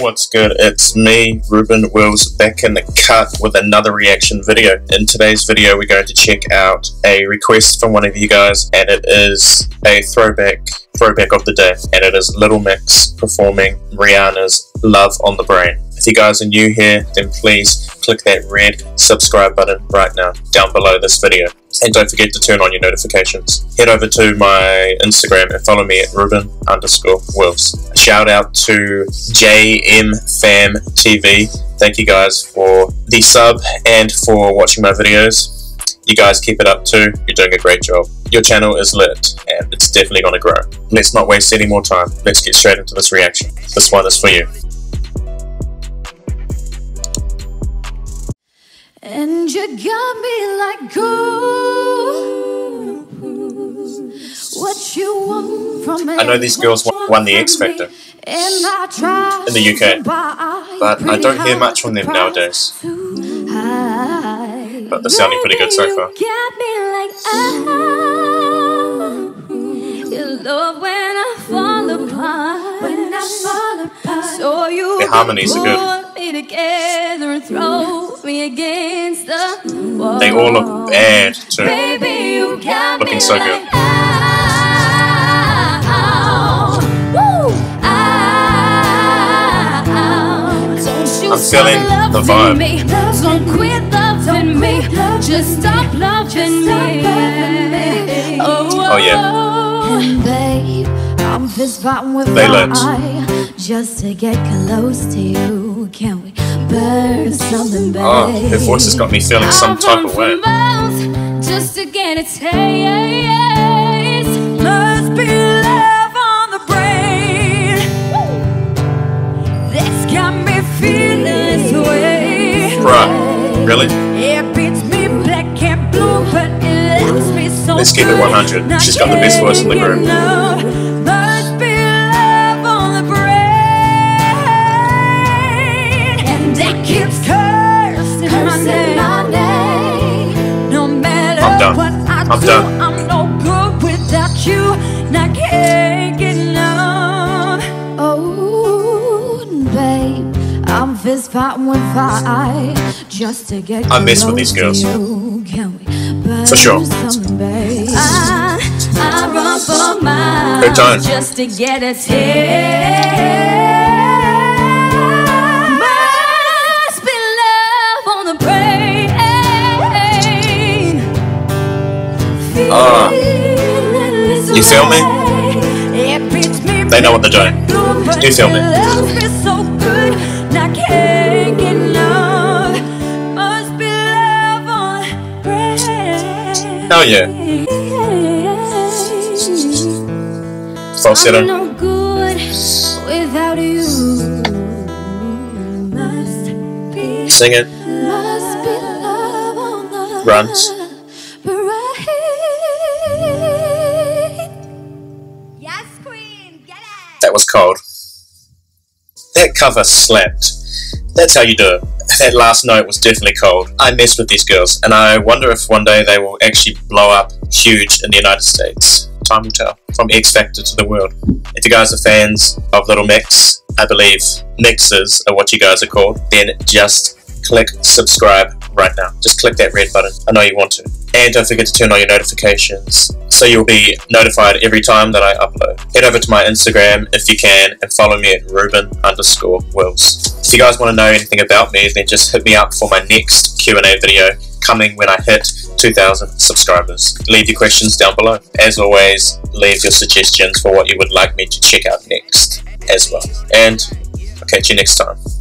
What's good? It's me, Reuben Wills, back in the cut with another reaction video. In today's video, we're going to check out a request from one of you guys, and it is a throwback of the day, and it is Little Mix performing Rihanna's Love on the Brain. If you guys are new here, then please click that red subscribe button right now down below this video, and don't forget to turn on your notifications. Head over to my Instagram and follow me at Reuben_Wills. Shout out to JMFamTV. Thank you guys for the sub and for watching my videos. You guys keep it up too, you're doing a great job. Your channel is lit and it's definitely going to grow. Let's not waste any more time, let's get straight into this reaction. This one is for you. And you got me like goose. What you want from me? I know these girls won the X Factor in the UK, but I don't hear much from them nowadays. But they're sounding pretty good so far. The harmonies are good. Me against the wall. They all look bad too. Baby, you got looking so good. Like I'm feeling the vibe. Don't quit loving me. Just stop loving me. Oh yeah. Babe, I'm fist fighting with my just to get close to you. Can we? Oh, her voice has got me feeling some type of way. Just to get a taste. Must be love on the brain. This got me feeling this way. Bruh, really? It beats me black and blue, but it lets me so. Let's keep it 100. She's got the best voice in the group. I'm done. I'm no good without you. Not getting up. Oh, babe, I'm fist fighting with fire just to get close. I mess with these girls. For sure. I run for mine. Her time. Just to get a taste. You feel me? They know what they're doing. You feel me? Hell yeah. Falsetto. Sing it. Runs. That was cold. That cover slapped. That's how you do it. That last note was definitely cold. I mess with these girls, and I wonder if one day they will actually blow up huge in the United States. Time will tell. From X Factor to the world. If you guys are fans of Little Mix, I believe mixes are what you guys are called, then just click subscribe right now. Just click that red button. I know you want to. And don't forget to turn on your notifications so you'll be notified every time that I upload. Head over to my Instagram if you can and follow me at Reuben_Wills. If you guys want to know anything about me, then just hit me up for my next Q&A video coming when I hit 2,000 subscribers. Leave your questions down below. As always, leave your suggestions for what you would like me to check out next as well. And I'll catch you next time.